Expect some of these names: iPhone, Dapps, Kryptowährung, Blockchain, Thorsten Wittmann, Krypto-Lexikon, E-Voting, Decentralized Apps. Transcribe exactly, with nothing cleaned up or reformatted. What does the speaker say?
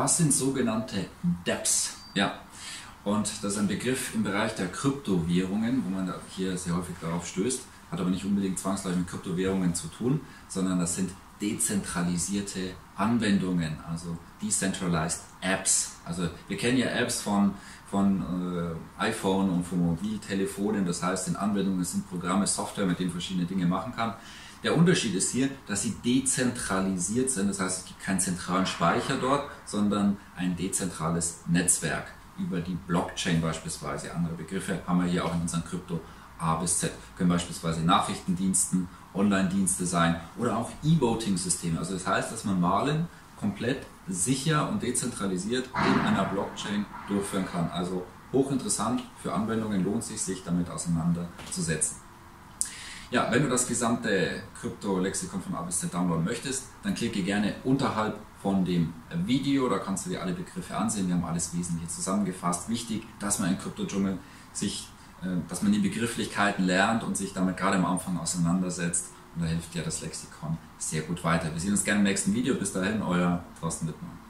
Was sind sogenannte Dapps? Ja, und das ist ein Begriff im Bereich der Kryptowährungen, wo man hier sehr häufig darauf stößt, hat aber nicht unbedingt zwangsläufig mit Kryptowährungen zu tun, sondern das sind dezentralisierte Anwendungen, also Decentralized Apps. Also wir kennen ja Apps von, von äh, iPhone und von Mobiltelefonen, das heißt in Anwendungen sind Programme, Software, mit denen verschiedene Dinge machen kann. Der Unterschied ist hier, dass sie dezentralisiert sind, das heißt es gibt keinen zentralen Speicher dort, sondern ein dezentrales Netzwerk über die Blockchain beispielsweise. Andere Begriffe haben wir hier auch in unseren Krypto A bis Z, können beispielsweise Nachrichtendiensten, Online-Dienste sein oder auch E-Voting-Systeme. Also das heißt, dass man Wahlen komplett sicher und dezentralisiert in einer Blockchain durchführen kann. Also hochinteressant, für Anwendungen lohnt es sich, sich damit auseinanderzusetzen. Ja, wenn du das gesamte Krypto-Lexikon von A bis Z downloaden möchtest, dann klicke gerne unterhalb von dem Video, da kannst du dir alle Begriffe ansehen, wir haben alles Wesentliche zusammengefasst. Wichtig, dass man im Krypto-Dschungel sich dass man die Begrifflichkeiten lernt und sich damit gerade am Anfang auseinandersetzt. Und da hilft ja das Lexikon sehr gut weiter. Wir sehen uns gerne im nächsten Video. Bis dahin, euer Thorsten Wittmann.